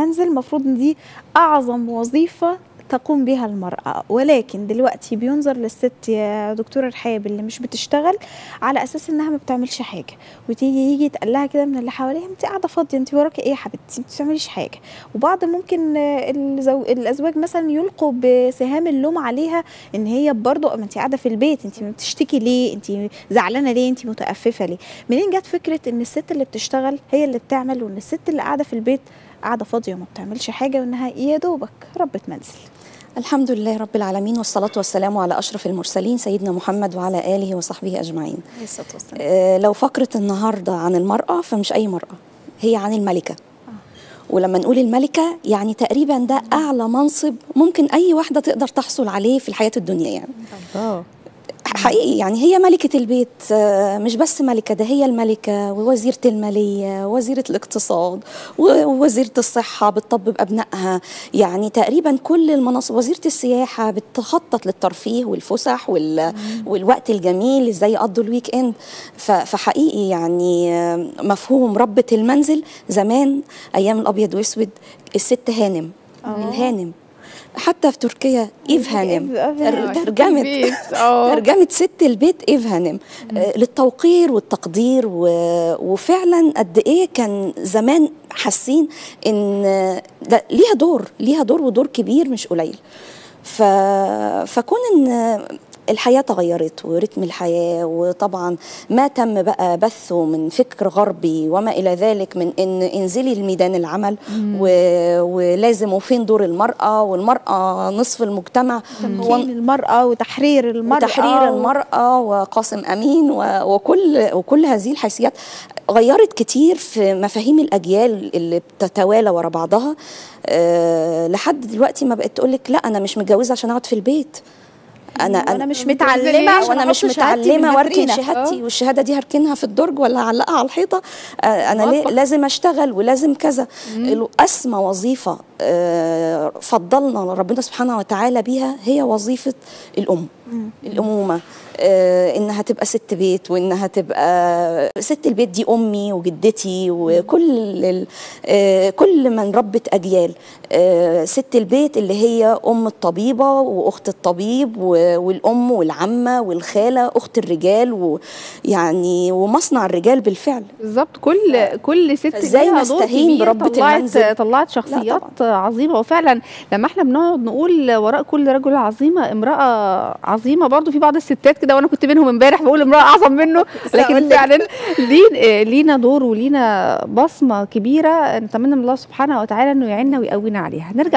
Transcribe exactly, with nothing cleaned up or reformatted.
المنزل، المفروض ان دي اعظم وظيفه تقوم بها المرأة، ولكن دلوقتي بينظر للست يا دكتورة رحاب اللي مش بتشتغل على اساس انها ما بتعملش حاجه، وتيجي يجي يتقال لها كده من اللي حواليها انت قاعده فاضيه، انت وراكي ايه يا حبيبتي، ما بتعمليش حاجه. وبعض ممكن الازواج مثلا يلقوا بسهام اللوم عليها ان هي برضه ما انت قاعده في البيت، انت بتشتكي ليه، انت زعلانه ليه، انت متأففه ليه. منين جت فكره ان الست اللي بتشتغل هي اللي بتعمل، وان الست اللي قاعده في البيت قاعده فاضيه وما بتعملش حاجه، وانها يا دوبك ربة منزل؟ الحمد لله رب العالمين، والصلاة والسلام على أشرف المرسلين سيدنا محمد وعلى آله وصحبه أجمعين. آه لو فقرة النهاردة عن المرأة فمش أي مرأة، هي عن الملكة. آه. ولما نقول الملكة يعني تقريبا ده أعلى منصب ممكن أي واحدة تقدر تحصل عليه في الحياة الدنيا، يعني الله حقيقي، يعني هي ملكة البيت، مش بس ملكة، ده هي الملكة ووزيرة المالية ووزيرة الاقتصاد ووزيرة الصحة بتطبب أبنائها، يعني تقريبا كل المناصب، وزيرة السياحة بتخطط للترفيه والفسح وال... والوقت الجميل ازاي يقضوا الويك اند. ف... فحقيقي يعني مفهوم ربة المنزل زمان أيام الأبيض وأسود الست هانم. أوه. الهانم حتى في تركيا إيف هانم، ترجمت ترجمت ست البيت إيف هانم للتوقير والتقدير. وفعلا قد إيه كان زمان حاسين إن ده ليها دور، ليها دور ودور كبير مش قليل. فكون إن الحياة تغيرت ورتم الحياة، وطبعا ما تم بقى بثه من فكر غربي وما إلى ذلك، من إن انزلي لميدان العمل و... ولازم وفين دور المرأة، والمرأة نصف المجتمع، تمكين المرأة وتحرير المرأة وتحرير المرأة وقاسم أمين و... وكل وكل هذه الحيثيات غيرت كتير في مفاهيم الأجيال اللي بتتوالى ورا بعضها. أه... لحد دلوقتي ما بقت تقولك لا أنا مش متجوزة عشان أقعد في البيت، أنا أنا مش متعلمة وأنا مش متعلمة واركن شهادتي، والشهادة دي هركنها في الدرج ولا هعلقها على الحيطة، أنا ليه لازم أشتغل ولازم كذا. أسمى وظيفة فضلنا ربنا سبحانه وتعالى بيها هي وظيفة الأم، الأمومة، إنها تبقى ست بيت، وإنها تبقى ست البيت دي أمي وجدتي وكل كل من ربت أجيال. ست البيت اللي هي أم الطبيبة وأخت الطبيب والأم والعمة والخالة، أخت الرجال، ويعني ومصنع الرجال بالفعل بالظبط. كل كل ست زي ما استهين بربة المنزل طلعت شخصيات عظيمة. وفعلا لما احنا بنقعد نقول وراء كل رجل عظيمة امرأة عظيمة، برضو في بعض الستات كده وانا كنت منهم امبارح بقول امرأة اعظم منه، لكن فعلا لينا دور ولينا بصمة كبيرة، نتمنى من الله سبحانه وتعالى انه يعيننا ويقوينا عليها. نرجع